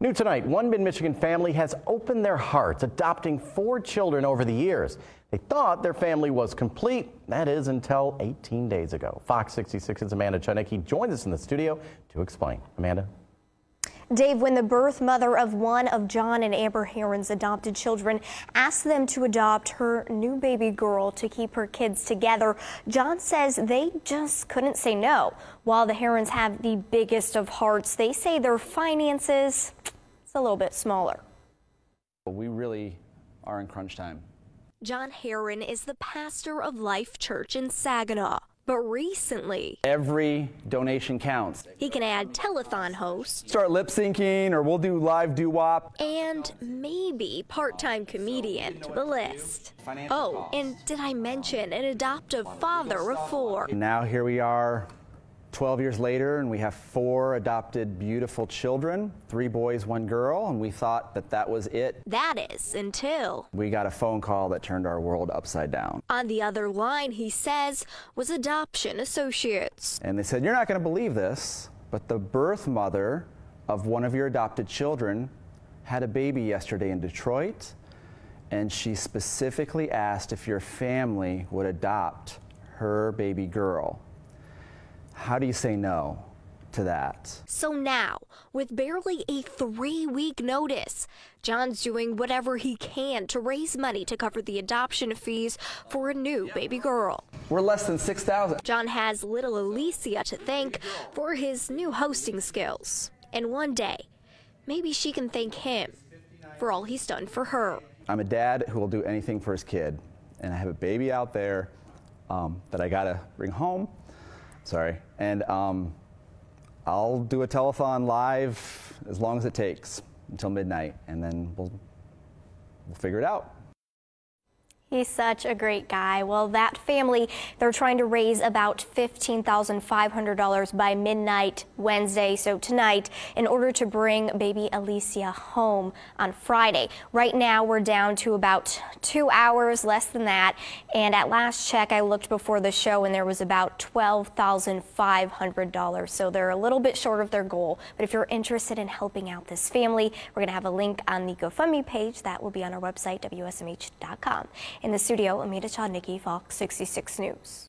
New tonight, one mid-Michigan family has opened their hearts, adopting 4 children over the years. They thought their family was complete. That is until 18 days ago. Fox 66's Amanda Chenecki joins us in the studio to explain. Amanda? Dave, when the birth mother of one of John and Amber Heron's adopted children asked them to adopt her new baby girl to keep her kids together, John says they just couldn't say no. While the Herons have the biggest of hearts, they say their finances, it's a little bit smaller. We really are in crunch time. John Heron is the pastor of Life Church in Saginaw. But recently, every donation counts. He can add telethon hosts, start lip syncing, or we'll do live doo-wop, and maybe part-time comedian to the list. Oh, and did I mention an adoptive father of 4? Now here we are 12 years later, and we have 4 adopted beautiful children, 3 boys, 1 girl, and we thought that that was it. That is until we got a phone call that turned our world upside down. On the other line, he says, was Adoption Associates. And they said, you're not going to believe this, but the birth mother of one of your adopted children had a baby yesterday in Detroit, and she specifically asked if your family would adopt her baby girl. How do you say no to that? So now, with barely a 3-week notice, John's doing whatever he can to raise money to cover the adoption fees for a new baby girl. We're less than $6,000. John has little Alicia to thank for his new hosting skills. And one day, maybe she can thank him for all he's done for her. I'm a dad who will do anything for his kid, and I have a baby out there that I gotta bring home. Sorry. And I'll do a telethon live as long as it takes until midnight, and then we'll figure it out. He's such a great guy. Well, that family, they're trying to raise about $15,500 by midnight Wednesday, so tonight, in order to bring baby Alicia home on Friday. Right now, we're down to about 2 hours, less than that. And at last check, I looked before the show, and there was about $12,500. So they're a little bit short of their goal. But if you're interested in helping out this family, we're going to have a link on the GoFundMe page. That will be on our website, WSMH.com. In the studio, Amita Chodnicki, Fox 66 News.